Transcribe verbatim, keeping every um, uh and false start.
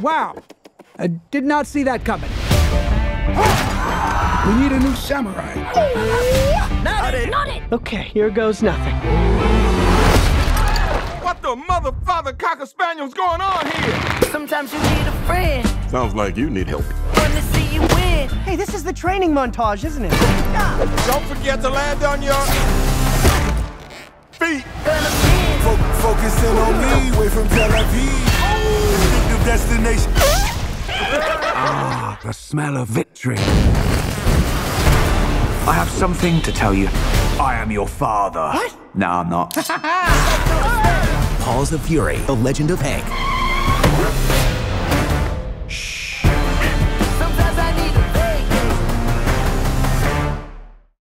Wow, I did not see that coming. We need a new samurai. Not it! Not it! Okay, here goes nothing. What the mother father cocker spaniel's going on here? Sometimes you need a friend. Sounds like you need help. Wanna see you win. Hey, this is the training montage, isn't it? Don't forget to land on your feet. Focus focusing on me, way from Tel Aviv. Oh, the destination. Ah, the smell of victory. I have something to tell you. I am your father. What? No, I'm not. Paws of Fury, The Legend of Hank.